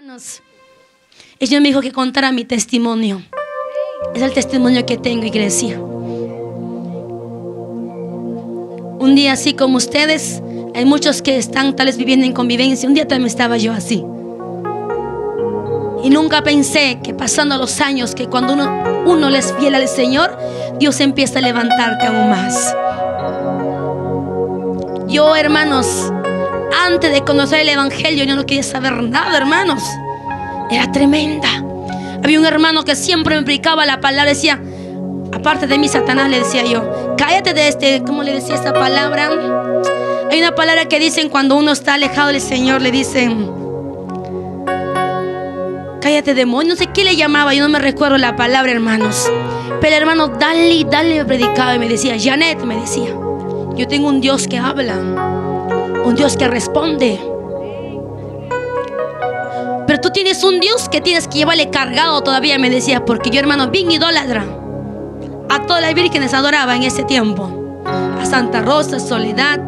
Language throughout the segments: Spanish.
hermanos, el Señor me dijo que contara mi testimonio. Es el testimonio que tengo, iglesia. Un día así como ustedes, hay muchos que están tal vez viviendo en convivencia. Un día también estaba yo así. Y nunca pensé que pasando los años, que cuando uno es fiel al Señor, Dios empieza a levantarte aún más. Yo, hermanos, antes de conocer el Evangelio, yo no quería saber nada, hermanos. Era tremenda. Había un hermano que siempre me predicaba la palabra. Decía, aparte de mí, Satanás, le decía yo. Cállate de este, ¿cómo le decía esta palabra? Hay una palabra que dicen cuando uno está alejado del Señor, le dicen, cállate demonio, no sé qué le llamaba, yo no me recuerdo la palabra, hermanos. Pero hermano, dale, me predicaba y me decía, Janet, me decía, yo tengo un Dios que habla, un Dios que responde. Pero tú tienes un Dios que tienes que llevarle cargado todavía, me decía, porque yo, hermano, bien idólatra. A todas las vírgenes adoraba en ese tiempo. A Santa Rosa, Soledad,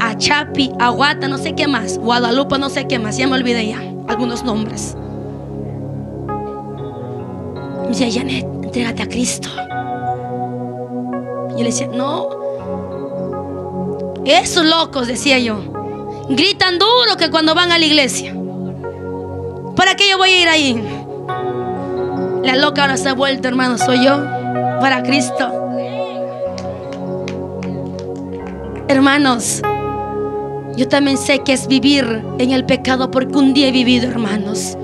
a Chapi, a Guata, no sé qué más, Guadalupe, no sé qué más, ya me olvidé ya, algunos nombres. Me decía, Janet, entrégate a Cristo. Yo le decía, no. Esos locos, decía yo, gritan duro que cuando van a la iglesia. ¿Para qué yo voy a ir ahí? La loca ahora se ha vuelto, hermano, soy yo, para Cristo. Hermanos, yo también sé que es vivir en el pecado, porque un día he vivido, hermanos.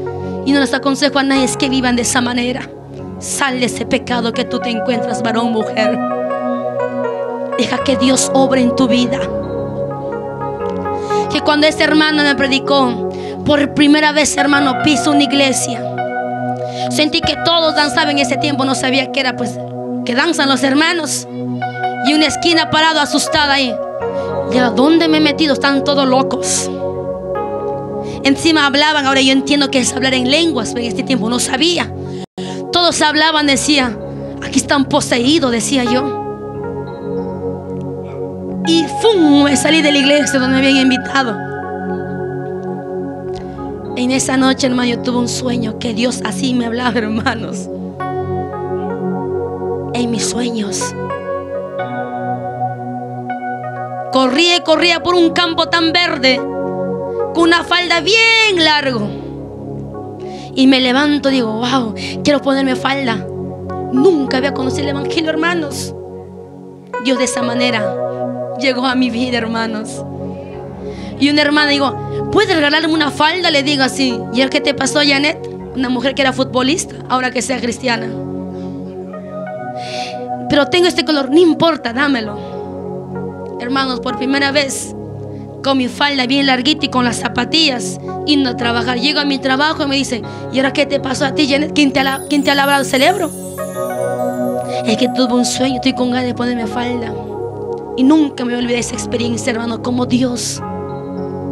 Y no les aconsejo a nadie es que vivan de esa manera. Sal de ese pecado que tú te encuentras, varón, mujer. Deja que Dios obre en tu vida. Que cuando este hermano me predicó, por primera vez, hermano, piso una iglesia. Sentí que todos danzaban en ese tiempo. No sabía qué era, pues, que danzan los hermanos. Y una esquina parado, asustada ahí. ¿Y a dónde me he metido? Están todos locos. Encima hablaban. Ahora yo entiendo que es hablar en lenguas, pero en este tiempo no sabía. Todos hablaban, decía, aquí están poseídos, decía yo. Y ¡fum! Me salí de la iglesia donde me habían invitado. En esa noche, hermano, yo tuve un sueño que Dios así me hablaba, hermanos. En mis sueños. Corría y corría por un campo tan verde, con una falda bien largo. Y me levanto y digo, wow, quiero ponerme falda. Nunca había conocido el Evangelio, hermanos. Dios de esa manera llegó a mi vida, hermanos. Y una hermana digo, ¿puedes regalarme una falda? Le digo así. ¿Y el que te pasó, Janet? Una mujer que era futbolista, ahora que sea cristiana. Pero tengo este color, no importa, dámelo. Hermanos, por primera vez, con mi falda bien larguita y con las zapatillas, yendo a trabajar. Llego a mi trabajo y me dice, ¿y ahora qué te pasó a ti, Janet? ¿Quién te ha labrado el cerebro? Es que tuve un sueño, estoy con ganas de ponerme falda. Y nunca me olvidé esa experiencia, hermano, como Dios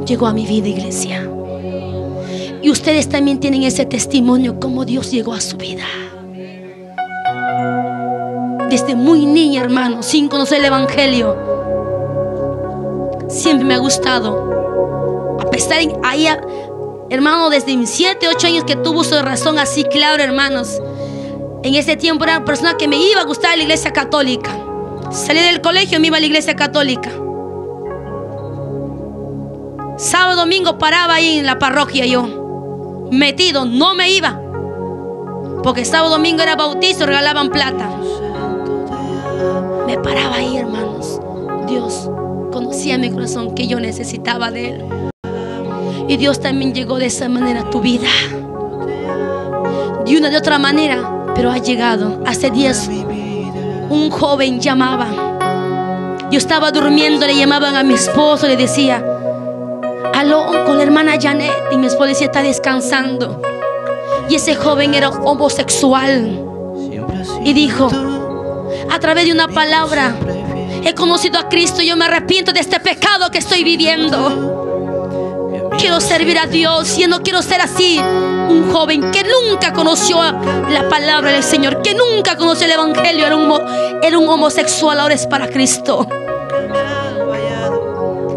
llegó a mi vida, iglesia. Y ustedes también tienen ese testimonio, como Dios llegó a su vida. Desde muy niña, hermano, sin conocer el Evangelio. Siempre me ha gustado. A pesar de ahí, hermano, desde mis 7, 8 años que tuvo su razón así, claro, hermanos. En ese tiempo era una persona que me iba a gustar la iglesia católica. Salí del colegio y me iba a la iglesia católica. Sábado, domingo paraba ahí en la parroquia yo. Metido, no me iba. Porque sábado, domingo era bautizo, regalaban plata. Me paraba ahí, hermanos. Dios conocía mi corazón, que yo necesitaba de Él. Y Dios también llegó de esa manera a tu vida. De una de otra manera, pero ha llegado. Hace días un joven llamaba. Yo estaba durmiendo, le llamaban a mi esposo, le decía, aló, con la hermana Janet. Y mi esposo decía, está descansando. Y ese joven era homosexual. Y dijo, a través de una palabra, he conocido a Cristo y yo me arrepiento de este pecado que estoy viviendo. Quiero servir a Dios. Yo no quiero ser así. Un joven que nunca conoció la palabra del Señor, que nunca conoció el Evangelio, era un homosexual, ahora es para Cristo.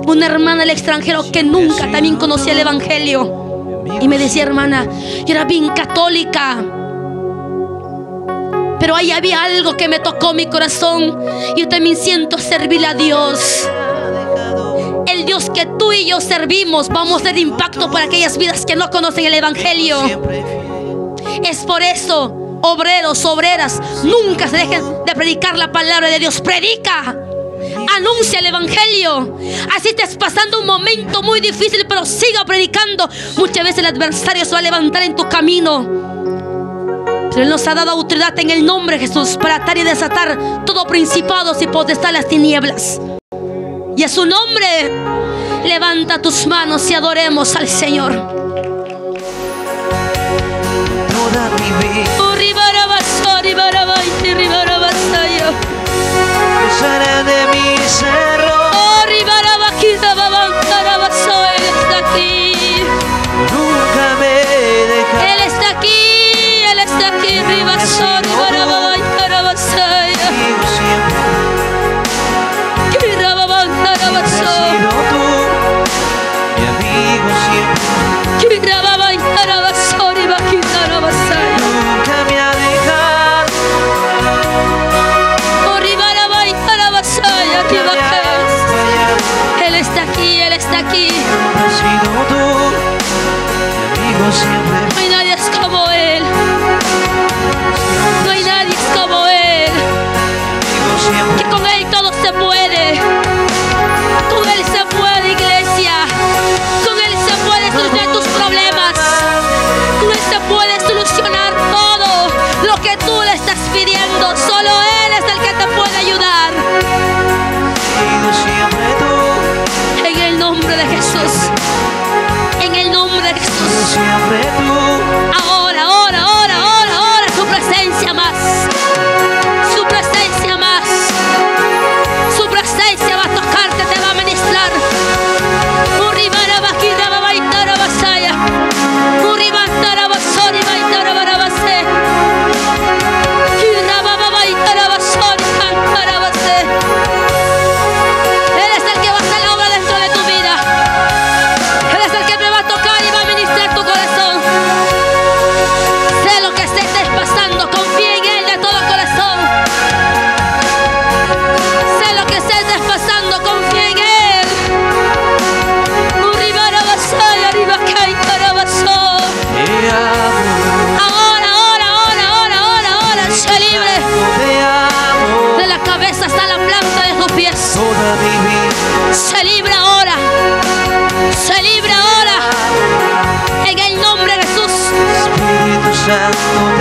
Una hermana del extranjero que nunca también conocía el Evangelio, Y me decía, hermana, yo era bien católica, pero ahí había algo que me tocó mi corazón. Yo también siento servir a Dios. El Dios que tú y yo servimos, vamos a ser impacto para aquellas vidas que no conocen el Evangelio. Es por eso, obreros, obreras, nunca se dejen de predicar la palabra de Dios. Predica, anuncia el Evangelio. Así estés pasando un momento muy difícil, pero siga predicando. Muchas veces el adversario se va a levantar en tu camino, pero Él nos ha dado autoridad en el nombre de Jesús para atar y desatar todo principado y potestad, las tinieblas. Y a su nombre, levanta tus manos y adoremos al Señor. Toda mi vida pensaré de mis errores. Oh, Ribarabajita, Babantarabaso, Él está aquí. Nunca me dejará. Él está aquí, Él está aquí, Ribaso, Ribarabajarabaso. No hay nadie como Él. No hay nadie como Él. Que con Él todo se puede. Con Él se puede, iglesia. Con Él se puede solucionar tus problemas. Con Él se puede solucionar todo lo que tú le estás pidiendo. Solo Él es el que te puede ayudar. En el nombre de Jesús. En el nombre de Jesús. Ahora, ahora, ahora, ahora, ahora. Su presencia más. Su presencia más. Su presencia va a tocarte, te va a ministrar. Uribara bajita babaitara basaya. Uribantara basori baitara barabase. Kiraba babaitara basori cantara base. Él es el que va a hacer la obra dentro de tu vida. Él es el que te va a tocar y va a ministrar tu corazón. Sé lo que estés pasando, confía en Él de todo corazón. Sé lo que estés pasando, confía en Él. Ahora, ahora, ahora, ahora, ahora, ahora, sé libre. De la cabeza hasta la planta de tus pies. Sé libre ahora. Se libra ahora, en el nombre de Jesús.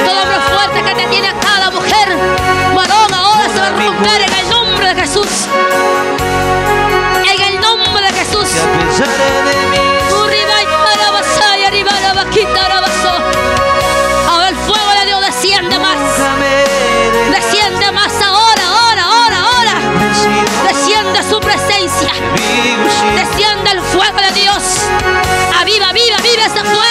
Todo hombre fuerte que te tiene atada, la mujer, varón, ahora se va a romper en el nombre de Jesús. En el nombre de Jesús. Ahora el fuego de Dios desciende más. Desciende más ahora, ahora, ahora, ahora. Desciende su presencia. Desciende el fuego de Dios. Aviva, aviva, aviva ese fuego.